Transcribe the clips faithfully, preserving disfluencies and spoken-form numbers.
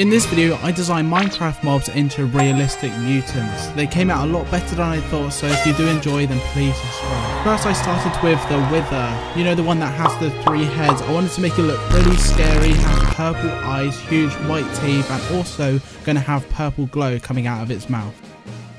In this video, I designed Minecraft mobs into realistic mutants. They came out a lot better than I thought, so if you do enjoy, then please subscribe. First, I started with the Wither, you know, the one that has the three heads. I wanted to make it look really scary, have purple eyes, huge white teeth, and also going to have purple glow coming out of its mouth.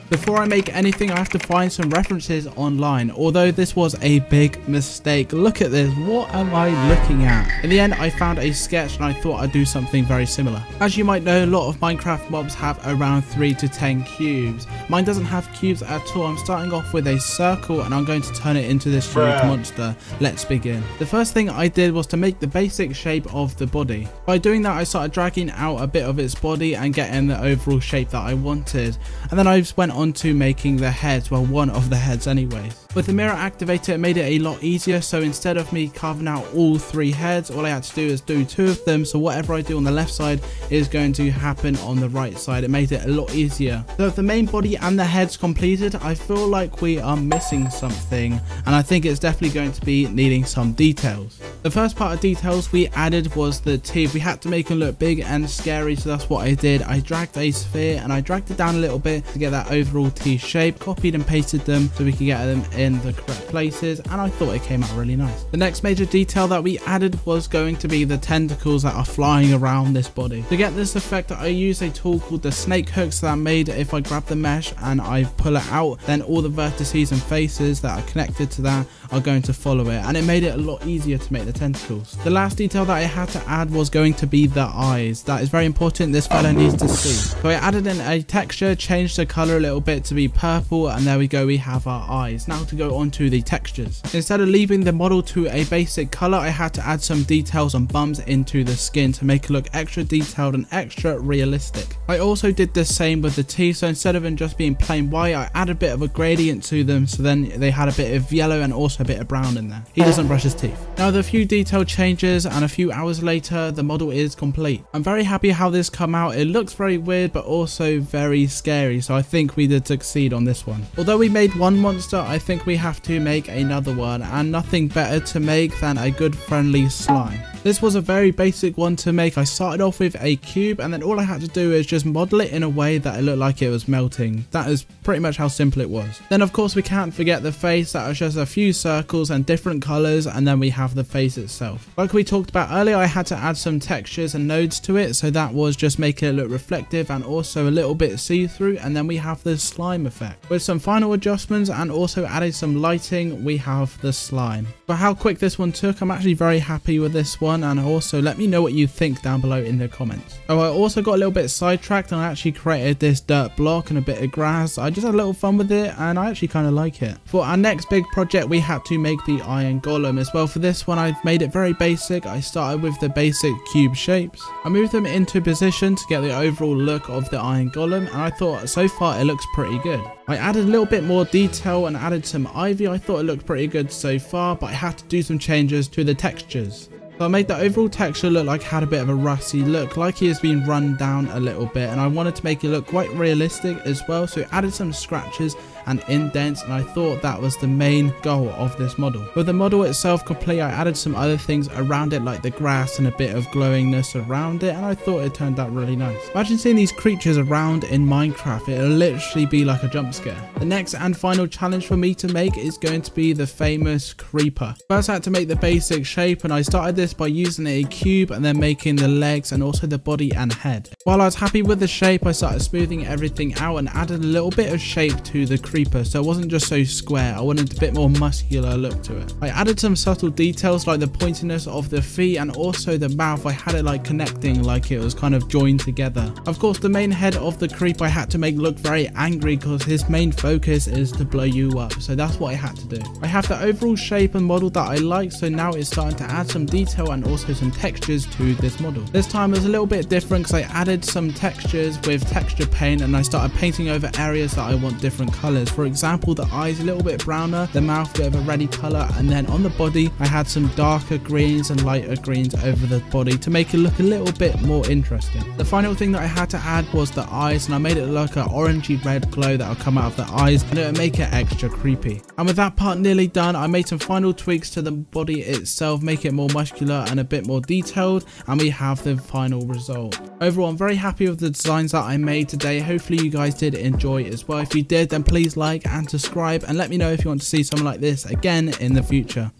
Before I make anything, I have to find some references online, although this was a big mistake. Look at this, what am I looking at? In the end, I found a sketch and I thought I'd do something very similar. As you might know, a lot of Minecraft mobs have around three to ten cubes. Mine doesn't have cubes at all. I'm starting off with a circle and I'm going to turn it into this huge yeah. monster. Let's begin. The first thing I did was to make the basic shape of the body. By doing that, I started dragging out a bit of its body and getting the overall shape that I wanted. And then I just went on onto making the heads, well, one of the heads anyways. With the mirror activator, it made it a lot easier, so instead of me carving out all three heads, all I had to do is do two of them, so whatever I do on the left side is going to happen on the right side. It made it a lot easier. So with the main body and the heads completed, I feel like we are missing something, and I think it's definitely going to be needing some details. The first part of details we added was the teeth. We had to make them look big and scary, so that's what I did. I dragged a sphere and I dragged it down a little bit to get that overall teeth shape, copied and pasted them so we could get them in the correct places, and I thought it came out really nice. The next major detail that we added was going to be the tentacles that are flying around this body. To get this effect, I used a tool called the snake hook, so that made if I grab the mesh and I pull it out, then all the vertices and faces that are connected to that are going to follow it, and it made it a lot easier to make the tentacles. The last detail that I had to add was going to be the eyes. That is very important. This fella needs to see. So I added in a texture, changed the color a little bit to be purple, and there we go, we have our eyes. Now to go on to the textures. Instead of leaving the model to a basic color, I had to add some details and bumps into the skin to make it look extra detailed and extra realistic. I also did the same with the teeth, so instead of them just being plain white, I added a bit of a gradient to them, so then they had a bit of yellow and also a bit of brown in there. He doesn't brush his teeth. Now the few detail changes, and a few hours later the model is complete. I'm very happy how this came out. It looks very weird but also very scary, so I think we did succeed on this one. Although we made one monster, I think we have to make another one, and nothing better to make than a good friendly slime. This was a very basic one to make. I started off with a cube, and then all I had to do is just model it in a way that it looked like it was melting. That is pretty much how simple it was. Then of course we can't forget the face. That was just a few circles and different colors, and then we have the face itself. Like we talked about earlier, I had to add some textures and nodes to it, so that was just making it look reflective and also a little bit see-through, and then we have the slime effect. With some final adjustments and also adding some lighting, we have the slime. For how quick this one took, I'm actually very happy with this one, and also let me know what you think down below in the comments. Oh, I also got a little bit sidetracked, and I actually created this dirt block and a bit of grass. I just had a little fun with it, and I actually kind of like it. For our next big project, we had to make the iron golem as well. For this one, I I've made it very basic. I started with the basic cube shapes. I moved them into position to get the overall look of the iron golem, and I thought so far it looks pretty good. I added a little bit more detail and added some ivy. I thought it looked pretty good so far, but I had to do some changes to the textures. So I made the overall texture look like it had a bit of a rusty look, like he has been run down a little bit, and I wanted to make it look quite realistic as well, so I added some scratches and indents, and I thought that was the main goal of this model. With the model itself complete, I added some other things around it, like the grass and a bit of glowingness around it, and I thought it turned out really nice. Imagine seeing these creatures around in Minecraft. It'll literally be like a jump scare. The next and final challenge for me to make is going to be the famous creeper. First I had to make the basic shape, and I started this by using a cube and then making the legs and also the body and head. While I was happy with the shape, I started smoothing everything out and added a little bit of shape to the creeper, so it wasn't just so square. I wanted a bit more muscular look to it. I added some subtle details like the pointiness of the feet and also the mouth. I had it like connecting, like it was kind of joined together. Of course, the main head of the creeper I had to make look very angry, because his main focus is to blow you up, so that's what I had to do. I have the overall shape and model that I like, so now it's starting to add some detail and also some textures to this model. This time it was a little bit different, because I added some textures with texture paint, and I started painting over areas that I want different colors. For example, the eyes a little bit browner, the mouth a bit of a reddy color, and then on the body I had some darker greens and lighter greens over the body to make it look a little bit more interesting. The final thing that I had to add was the eyes, and I made it look like an orangey red glow that will come out of the eyes, and it would make it extra creepy. And with that part nearly done, I made some final tweaks to the body itself, make it more muscular and a bit more detailed, and we have the final result. Overall, I'm very happy with the designs that I made today. Hopefully you guys did enjoy as well. If you did, then please like and subscribe, and let me know if you want to see something like this again in the future.